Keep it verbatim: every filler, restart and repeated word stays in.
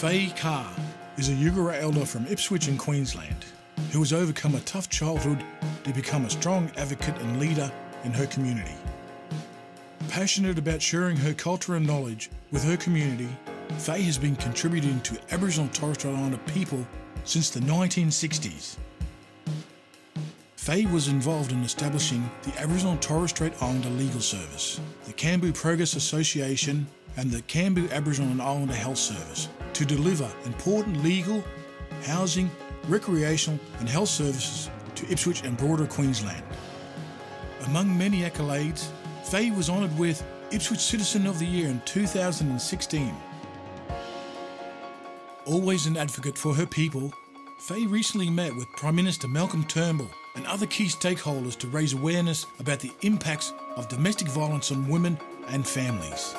Faye Carr is a Yuggera elder from Ipswich in Queensland who has overcome a tough childhood to become a strong advocate and leader in her community. Passionate about sharing her culture and knowledge with her community, Faye has been contributing to Aboriginal and Torres Strait Islander people since the nineteen sixties. Faye was involved in establishing the Aboriginal and Torres Strait Islander Legal Service, the Kambu Progress Association and the Kambu Aboriginal and Islander Health Service to deliver important legal, housing, recreational and health services to Ipswich and broader Queensland. Among many accolades, Faye was honoured with Ipswich Citizen of the Year in two thousand sixteen. Always an advocate for her people, Faye recently met with Prime Minister Malcolm Turnbull and other key stakeholders to raise awareness about the impacts of domestic violence on women and families.